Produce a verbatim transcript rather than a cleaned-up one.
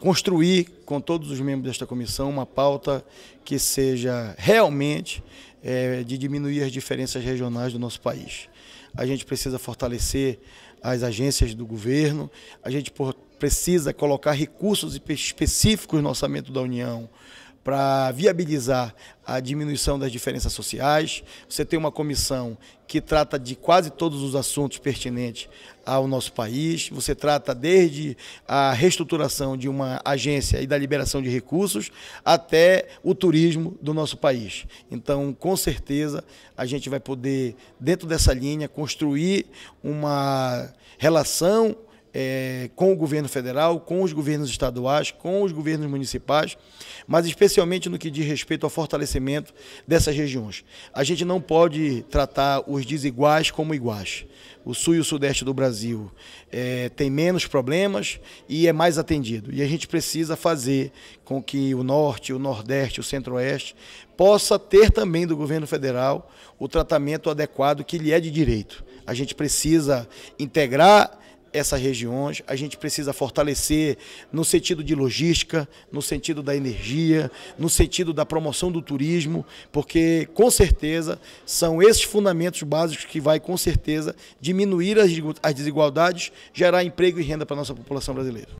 construir com todos os membros desta comissão uma pauta que seja realmente é, de diminuir as diferenças regionais do nosso país. A gente precisa fortalecer as agências do governo, a gente precisa colocar recursos específicos no orçamento da União para viabilizar a diminuição das diferenças sociais. Você tem uma comissão que trata de quase todos os assuntos pertinentes ao nosso país. Você trata desde a reestruturação de uma agência e da liberação de recursos até o turismo do nosso país. Então, com certeza, a gente vai poder, dentro dessa linha, construir uma relação É, com o governo federal, com os governos estaduais, com os governos municipais, mas especialmente no que diz respeito ao fortalecimento dessas regiões. A gente não pode tratar os desiguais como iguais. O sul e o sudeste do Brasil é, tem menos problemas e é mais atendido. E a gente precisa fazer com que o norte, o nordeste, o centro-oeste possa ter também do governo federal o tratamento adequado que lhe é de direito. A gente precisa integrar essas regiões, a gente precisa fortalecer no sentido de logística, no sentido da energia, no sentido da promoção do turismo, porque com certeza são esses fundamentos básicos que vai com certeza diminuir as desigualdades, gerar emprego e renda para a nossa população brasileira.